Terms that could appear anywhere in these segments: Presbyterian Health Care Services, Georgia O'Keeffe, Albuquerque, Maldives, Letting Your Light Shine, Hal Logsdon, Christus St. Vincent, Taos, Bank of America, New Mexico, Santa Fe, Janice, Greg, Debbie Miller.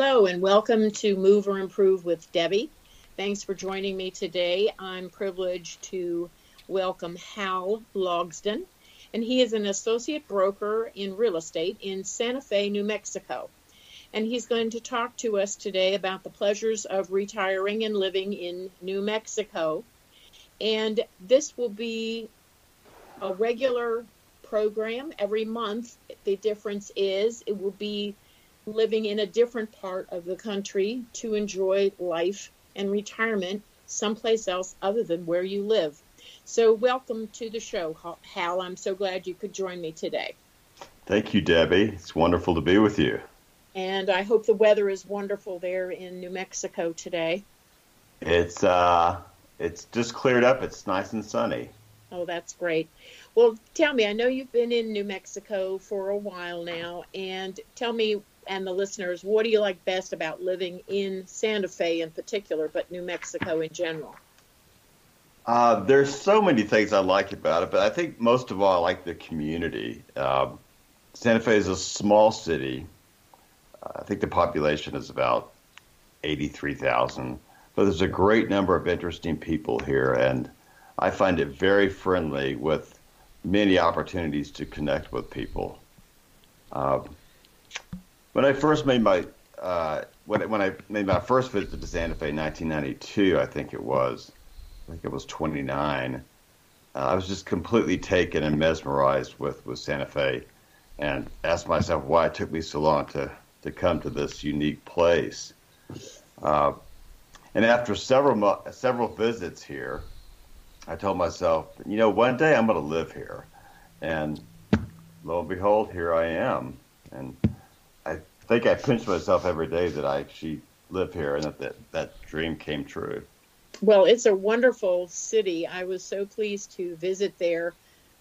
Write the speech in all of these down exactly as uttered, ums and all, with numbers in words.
Hello and welcome to Move or Improve with Debbie. Thanks for joining me today. I'm privileged to welcome Hal Logsdon, and he is an associate broker in real estate in Santa Fe, New Mexico. And he's going to talk to us today about the pleasures of retiring and living in New Mexico. And this will be a regular program every month. The difference is it will be living in a different part of the country to enjoy life and retirement someplace else other than where you live. So welcome to the show, Hal. I'm so glad you could join me today. Thank you, Debbie. It's wonderful to be with you. And I hope the weather is wonderful there in New Mexico today. It's uh, it's just cleared up. It's nice and sunny. Oh, that's great. Well, tell me, I know you've been in New Mexico for a while now, and tell me and the listeners, what do you like best about living in Santa Fe in particular, but New Mexico in general? Uh, there's so many things I like about it, but I think most of all, I like the community. Uh, Santa Fe is a small city. Uh, I think the population is about eighty-three thousand, but there's a great number of interesting people here, and I find it very friendly with many opportunities to connect with people. Uh, When I first made my uh, when when I made my first visit to Santa Fe in nineteen ninety-two, I think it was, I think it was twenty-nine. Uh, I was just completely taken and mesmerized with, with Santa Fe, and asked myself why it took me so long to, to come to this unique place. Uh, and after several mo- several visits here, I told myself, you know, one day I'm going to live here, and lo and behold, here I am, and I think I pinch myself every day that I actually live here and that, that that dream came true. Well, it's a wonderful city. I was so pleased to visit there a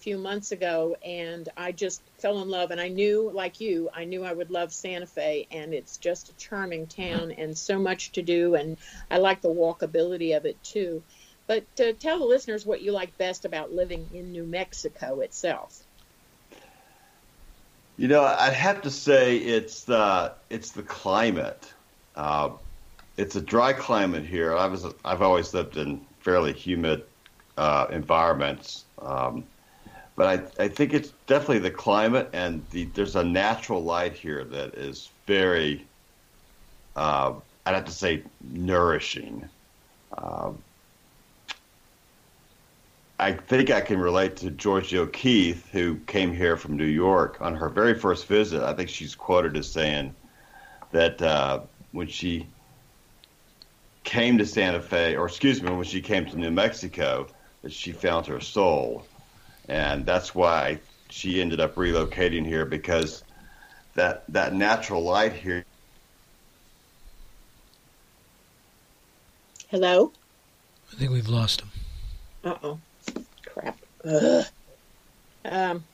few months ago, and I just fell in love. And I knew, like you, I knew I would love Santa Fe, and it's just a charming town and so much to do. And I like the walkability of it, too. But uh, tell the listeners what you like best about living in New Mexico itself. You know, I'd have to say it's the it's the climate. Uh, it's a dry climate here. I was I've always lived in fairly humid uh, environments, um, but I I think it's definitely the climate, and the, there's a natural light here that is very uh, I'd have to say nourishing. Uh, I think I can relate to Georgia O'Keeffe, who came here from New York on her very first visit. I think she's quoted as saying that uh, when she came to Santa Fe, or excuse me, when she came to New Mexico, that she found her soul. And that's why she ended up relocating here, because that that natural light here. Hello? I think we've lost him. Uh-oh. Crap. Ugh. Um,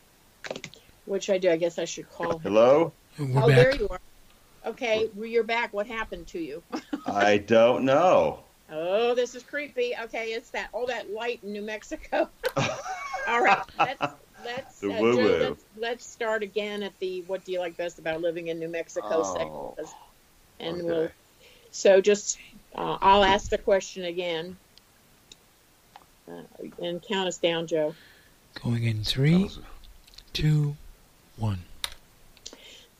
what should I do? I guess I should call him. Hello? We're oh, back. There you are. Okay, you're back. What happened to you? I don't know. Oh, this is creepy. Okay, it's that all that light in New Mexico. All right, let's let's, uh, Joe, let's let's start again at the what do you like best about living in New Mexico oh, segment, and okay. we'll. So just uh, I'll ask the question again. Uh, and count us down, Joe. Going in three, two, one.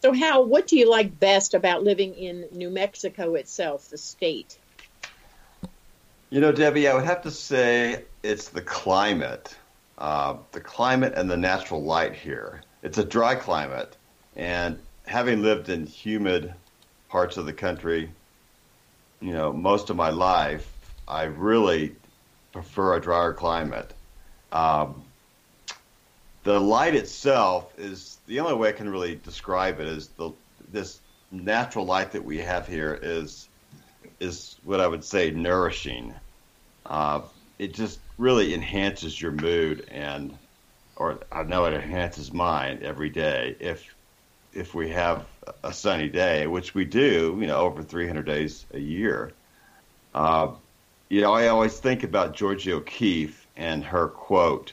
So, Hal, what do you like best about living in New Mexico itself, the state? You know, Debbie, I would have to say it's the climate. Uh, the climate and the natural light here. It's a dry climate. And having lived in humid parts of the country, you know, most of my life, I really prefer a drier climate. Um, the light itself is the only way I can really describe it. Is the this natural light that we have here is is what I would say nourishing. Uh, it just really enhances your mood, and or I know it enhances mine every day. If if we have a sunny day, which we do, you know, over three hundred days a year. Uh, You know, I always think about Georgia O'Keeffe and her quote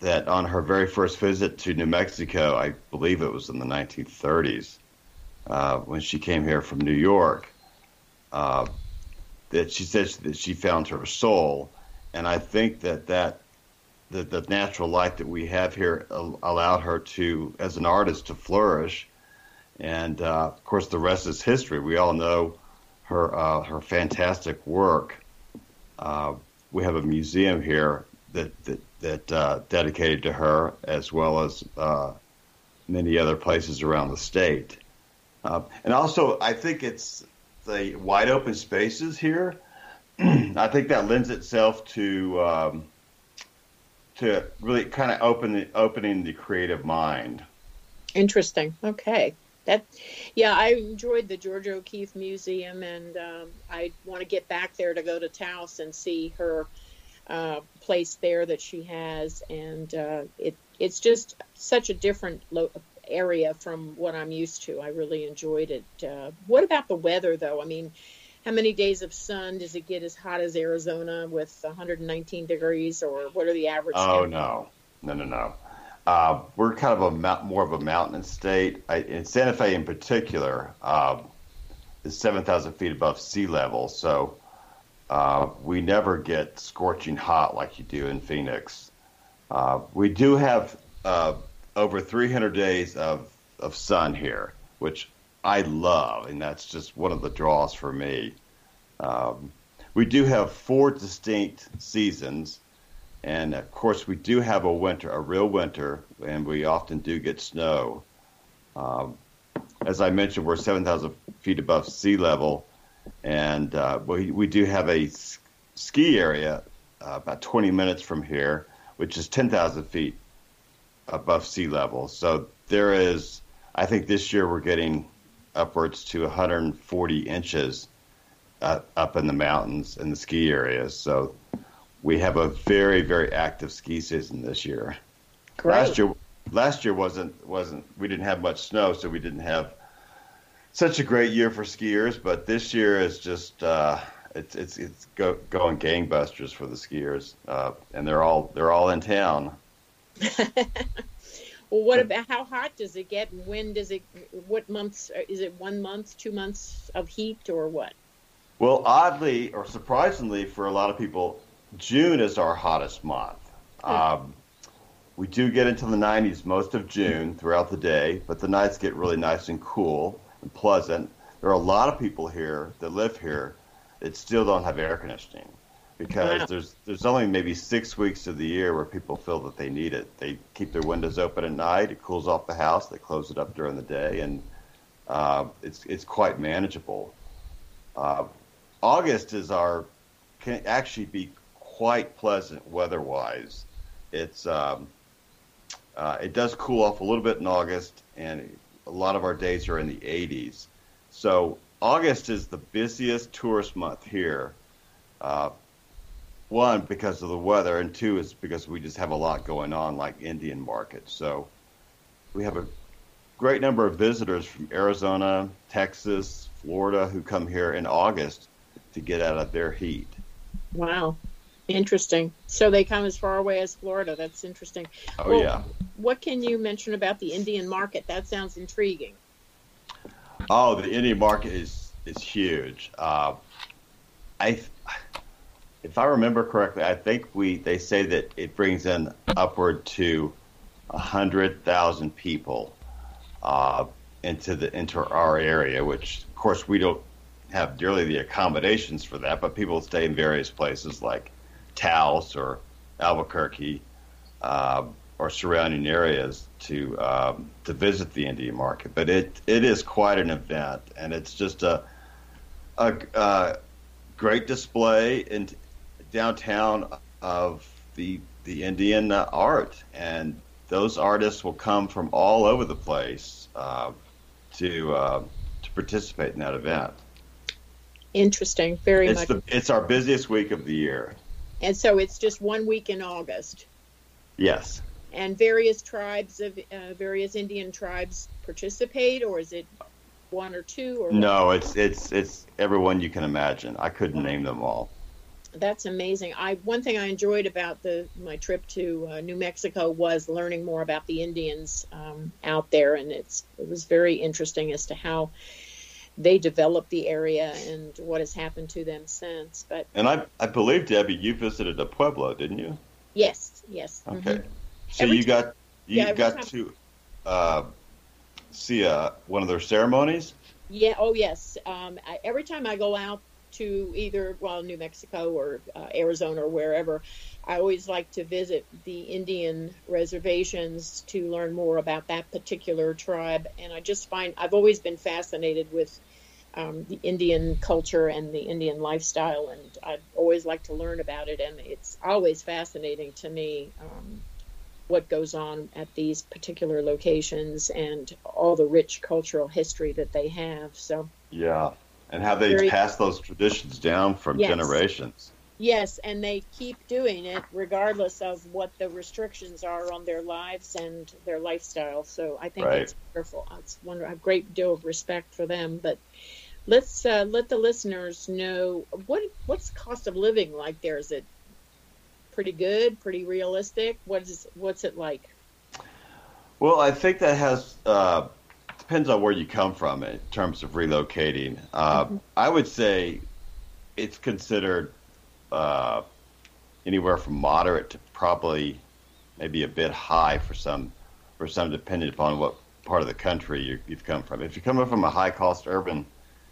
that on her very first visit to New Mexico, I believe it was in the nineteen thirties, uh, when she came here from New York, uh, that she said that she found her soul. And I think that that the, the natural light that we have here allowed her to, as an artist, to flourish. And uh, of course, the rest is history. We all know her uh, her fantastic work. Uh, we have a museum here that that that uh, dedicated to her, as well as uh, many other places around the state. Uh, and also, I think it's the wide open spaces here. I think that lends itself to um, to really kind of open the, opening the creative mind. Interesting. Okay. That, yeah, I enjoyed the Georgia O'Keeffe Museum, and um, I want to get back there to go to Taos and see her uh, place there that she has. And uh, it it's just such a different lo- area from what I'm used to. I really enjoyed it. Uh, what about the weather, though? I mean, how many days of sun does it get as hot as Arizona with one hundred nineteen degrees, or what are the average? Oh, temperatures? no, no, no, no. Uh, we're kind of a more of a mountain state. I, in Santa Fe, in particular, uh, is seven thousand feet above sea level, so uh, we never get scorching hot like you do in Phoenix. Uh, we do have uh, over three hundred days of of sun here, which I love, and that's just one of the draws for me. Um, we do have four distinct seasons. And of course, we do have a winter, a real winter, and we often do get snow. Um, as I mentioned, we're seven thousand feet above sea level, and uh, we we do have a ski area uh, about twenty minutes from here, which is ten thousand feet above sea level. So there is, I think this year we're getting upwards to one hundred forty inches uh, up in the mountains in the ski areas. So we have a very, very active ski season this year. Great. Last year, last year wasn't wasn't we didn't have much snow, so we didn't have such a great year for skiers. But this year is just uh, it's it's it's go, going gangbusters for the skiers, uh, and they're all they're all in town. Well, what about how hot does it get? And when does it? What months is it? One month, two months of heat, or what? Well, oddly or surprisingly, for a lot of people, June is our hottest month. Um, we do get into the nineties most of June throughout the day, but the nights get really nice and cool and pleasant. There are a lot of people here that live here that still don't have air conditioning because there's there's only maybe six weeks of the year where people feel that they need it. They keep their windows open at night. It cools off the house. They close it up during the day, and uh, it's it's quite manageable. Uh, August is our can actually be quite pleasant weather-wise. It's um, uh, it does cool off a little bit in August, and a lot of our days are in the eighties. So August is the busiest tourist month here. Uh, one, because of the weather, and two, is because we just have a lot going on, like Indian markets. So we have a great number of visitors from Arizona, Texas, Florida, who come here in August to get out of their heat. Wow. Interesting. So they come as far away as Florida. That's interesting. Oh, well, yeah. What can you mention about the Indian market? That sounds intriguing. Oh, the Indian market is is huge. Uh, I, if I remember correctly, I think we they say that it brings in upward to a hundred thousand people uh, into the into our area. Which, of course, we don't have nearly the accommodations for that, but people stay in various places like Taos or Albuquerque uh, or surrounding areas to um, to visit the Indian market, but it it is quite an event, and it's just a a, a great display in downtown of the the Indian art, and those artists will come from all over the place uh, to uh, to participate in that event. Interesting, very it's much. The, it's our busiest week of the year. And so it's just one week in August. Yes. And various tribes of uh, various Indian tribes participate, or is it one or two? Or no, what? it's it's it's everyone you can imagine. I couldn't name them all. that's amazing. I one thing I enjoyed about the my trip to uh, New Mexico was learning more about the Indians um, out there, and it's it was very interesting as to how they developed the area and what has happened to them since. But and I I believe, Debbie, you visited a pueblo, didn't you? Yes. Yes. Okay. Mm-hmm. So every you time, got you yeah, got to uh, see uh, one of their ceremonies. Yeah. Oh yes. Um, I, every time I go out to either well New Mexico or uh, Arizona or wherever, I always like to visit the Indian reservations to learn more about that particular tribe. And I just find I've always been fascinated with um, the Indian culture and the Indian lifestyle, and I always like to learn about it. And it's always fascinating to me um, what goes on at these particular locations and all the rich cultural history that they have. So yeah. And how they pass those traditions down from yes. generations. Yes, and they keep doing it regardless of what the restrictions are on their lives and their lifestyle. So I think right. it's wonderful. It's wonderful. I have a great deal of respect for them. But let's uh, let the listeners know, what what's cost of living like there? Is it pretty good, pretty realistic? What is what's it like? Well, I think that has. Uh, Depends on where you come from in terms of relocating. Uh, mm-hmm. I would say it's considered uh, anywhere from moderate to probably maybe a bit high for some, for some, depending upon what part of the country you, you've come from. If you're coming from a high-cost urban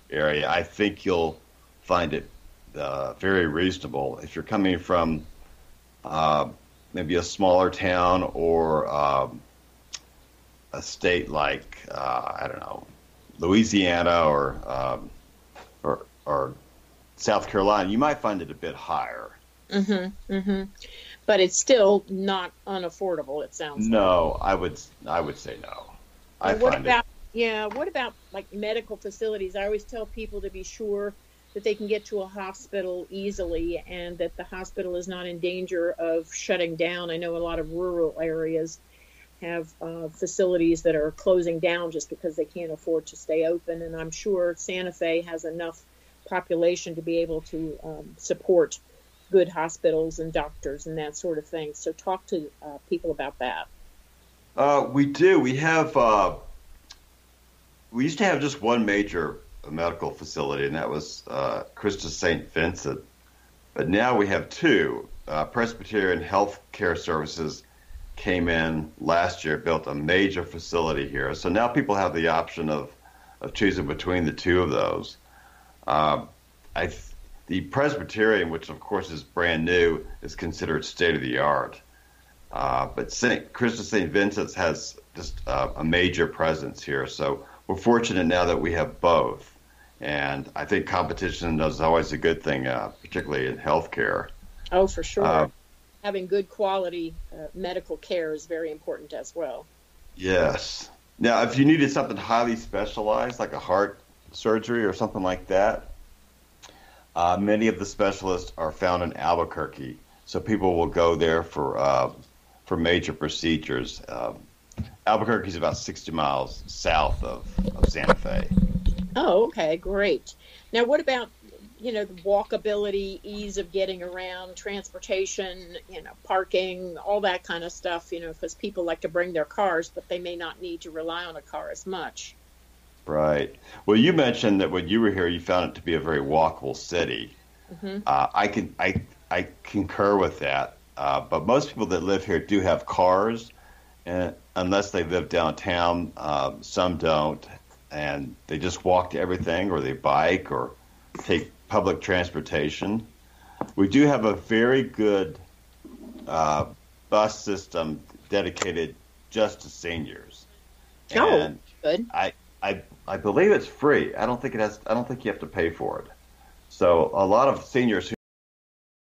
area, I think you'll find it uh, very reasonable. If you're coming from uh, maybe a smaller town or um, a state like uh, I don't know, Louisiana or, um, or or South Carolina, you might find it a bit higher. Mm-hmm, mm-hmm. But it's still not unaffordable. It sounds. No, like. I would I would say no. I what find about, it. Yeah. What about like medical facilities? I always tell people to be sure that they can get to a hospital easily and that the hospital is not in danger of shutting down. I know a lot of rural areas have uh, facilities that are closing down just because they can't afford to stay open. And I'm sure Santa Fe has enough population to be able to um, support good hospitals and doctors and that sort of thing. So talk to uh, people about that. Uh, we do. We have, uh, we used to have just one major medical facility, and that was uh, Christus Saint Vincent. But now we have two. Uh, Presbyterian Health Care Services came in last year, built a major facility here. So now people have the option of, of choosing between the two of those. Uh, I th- the Presbyterian, which of course is brand new, is considered state of the art. Uh, but Saint Christus Saint Vincent's has just uh, a major presence here. So we're fortunate now that we have both. And I think competition is always a good thing, uh, particularly in healthcare. Oh, for sure. Uh, Having good quality uh, medical care is very important as well. Yes. Now, if you needed something highly specialized, like a heart surgery or something like that, uh, many of the specialists are found in Albuquerque. So people will go there for uh, for major procedures. Um, Albuquerque is about sixty miles south of, of Santa Fe. Oh, okay, great. Now, what about you know, the walkability, ease of getting around, transportation, you know, parking, all that kind of stuff, you know, because people like to bring their cars, but they may not need to rely on a car as much. Right. Well, you mentioned that when you were here, you found it to be a very walkable city. Mm-hmm. Uh, I can I I concur with that. Uh, but most people that live here do have cars, and unless they live downtown. Um, some don't, and they just walk to everything, or they bike, or take public transportation. We do have a very good uh, bus system dedicated just to seniors. Oh, and good. I, I I believe it's free. I don't think it has. I don't think you have to pay for it. So a lot of seniors who